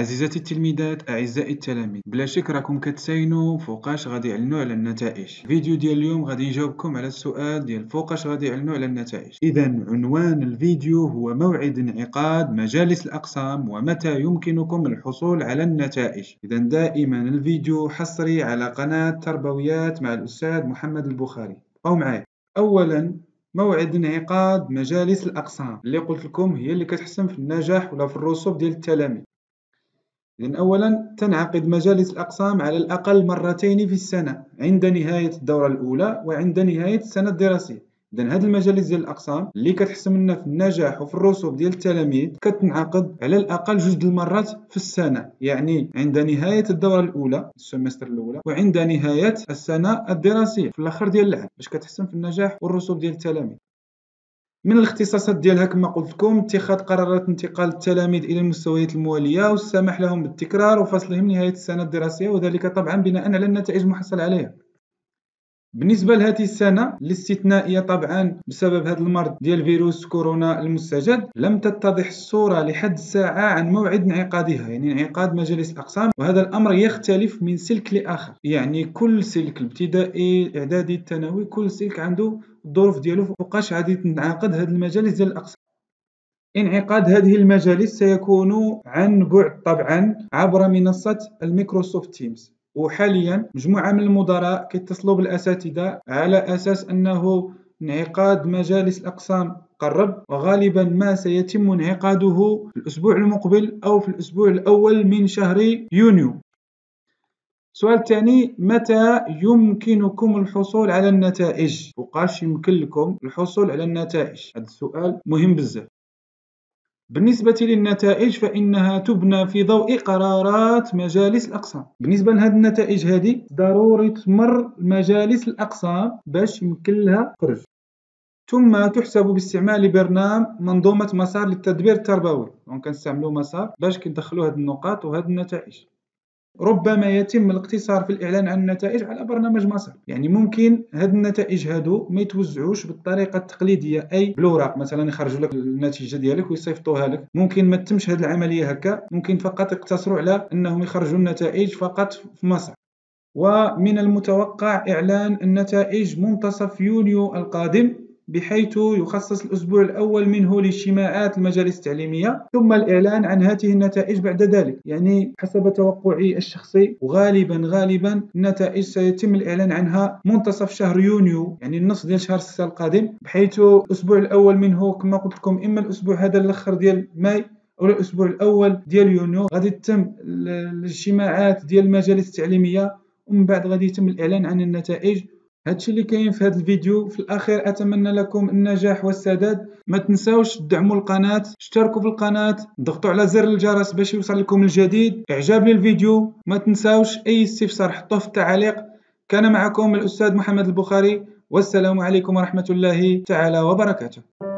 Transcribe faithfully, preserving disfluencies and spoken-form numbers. عزيزاتي التلميذات، اعزائي التلاميذ، بلا شك راكم كتساينوا فوقاش غادي يعلنوا على النتائج. الفيديو ديال اليوم غادي نجاوبكم على السؤال ديال فوقاش غادي يعلنوا على النتائج. اذا عنوان الفيديو هو موعد انعقاد مجالس الاقسام ومتى يمكنكم الحصول على النتائج. اذا دائما الفيديو حصري على قناة تربويات مع الاستاذ محمد البخاري، او معايا. اولا، موعد انعقاد مجالس الأقسام اللي قلت لكم هي اللي كتحسم في النجاح ولا في الرسوب ديال التلاميذ. إذن أولا، تنعقد مجالس الأقسام على الأقل مرتين في السنة، عند نهاية الدورة الأولى وعند نهاية السنة الدراسية. إذن هاد المجالس ديال الأقسام اللي كتحسم لنا في النجاح وفي الرسوب ديال التلاميذ كتنعقد على الأقل جوج د المرات في السنة، يعني عند نهاية الدورة الأولى السمستر الأولى وعند نهاية السنة الدراسية في الآخر ديال العام، باش كتحسم في النجاح والرسوب ديال التلاميذ. من الاختصاصات ديالها كما قلت لكم اتخاذ قرارات انتقال التلاميذ إلى المستويات الموالية والسماح لهم بالتكرار وفصلهم نهاية السنة الدراسية، وذلك طبعا بناء على النتائج المحصل عليها. بالنسبه لهذه السنه الاستثنائيه طبعا بسبب هذا المرض ديال فيروس كورونا المستجد، لم تتضح الصوره لحد الساعه عن موعد انعقادها، يعني انعقاد مجالس الاقسام، وهذا الامر يختلف من سلك لاخر، يعني كل سلك الابتدائي الاعدادي الثانوي كل سلك عنده الظروف ديالو فوقاش غادي تنعقد هذه المجالس ديال الاقسام. انعقاد هذه المجالس سيكون عن بعد طبعا عبر منصه الميكروسوفت تيمز، وحاليا مجموعة من المدراء كيتصلوا بالأساتذة على أساس أنه انعقاد مجالس الأقسام قرب، وغالبا ما سيتم انعقاده في الأسبوع المقبل أو في الأسبوع الأول من شهر يونيو. السؤال الثاني، متى يمكنكم الحصول على النتائج؟ وقاش يمكن لكم الحصول على النتائج؟ هذا السؤال مهم بزاف. بالنسبة للنتائج فإنها تبنى في ضوء قرارات مجالس الأقسام. بالنسبة لهذه النتائج هذه ضروري تمر مجالس الأقسام باش يمكن لها خرج، ثم تحسب باستعمال برنامج منظومة مسار للتدبير التربوي. كنستعملوا مسار باش كندخلوا هذه النقاط وهذه النتائج. ربما يتم الاقتصار في الإعلان عن النتائج على برنامج مسار، يعني ممكن هاد النتائج هادو ما يتوزعوش بالطريقة التقليدية، أي بالوراق مثلا يخرجوا لك النتيجة ديالك ويصيفطوها لك، ممكن ما تتمش هاد العملية هكا، ممكن فقط يقتصروا على أنهم يخرجوا النتائج فقط في مسار. ومن المتوقع إعلان النتائج منتصف يونيو القادم، بحيث يخصص الأسبوع الأول منه لاجتماعات المجالس التعليمية، ثم الإعلان عن هذه النتائج بعد ذلك. يعني حسب توقعي الشخصي، وغالبا غالبا النتائج سيتم الإعلان عنها منتصف شهر يونيو، يعني النصف ديال شهر ستة القادم، بحيث الأسبوع الأول منه كما قلت لكم إما الأسبوع هذا الأخر ديال ماي أو الأسبوع الأول ديال يونيو غادي تتم الاجتماعات ديال المجالس التعليمية، ومن بعد غادي يتم الإعلان عن النتائج. هادشي اللي كاين في هذا الفيديو. في الاخير اتمنى لكم النجاح والسداد. ما تنساوش تدعموا القناه، اشتركوا في القناه، ضغطوا على زر الجرس باش يوصل لكم الجديد. اعجاب للفيديو، ما تنساوش اي استفسار حطوه في التعليق. كان معكم الاستاذ محمد البخاري، والسلام عليكم ورحمه الله تعالى وبركاته.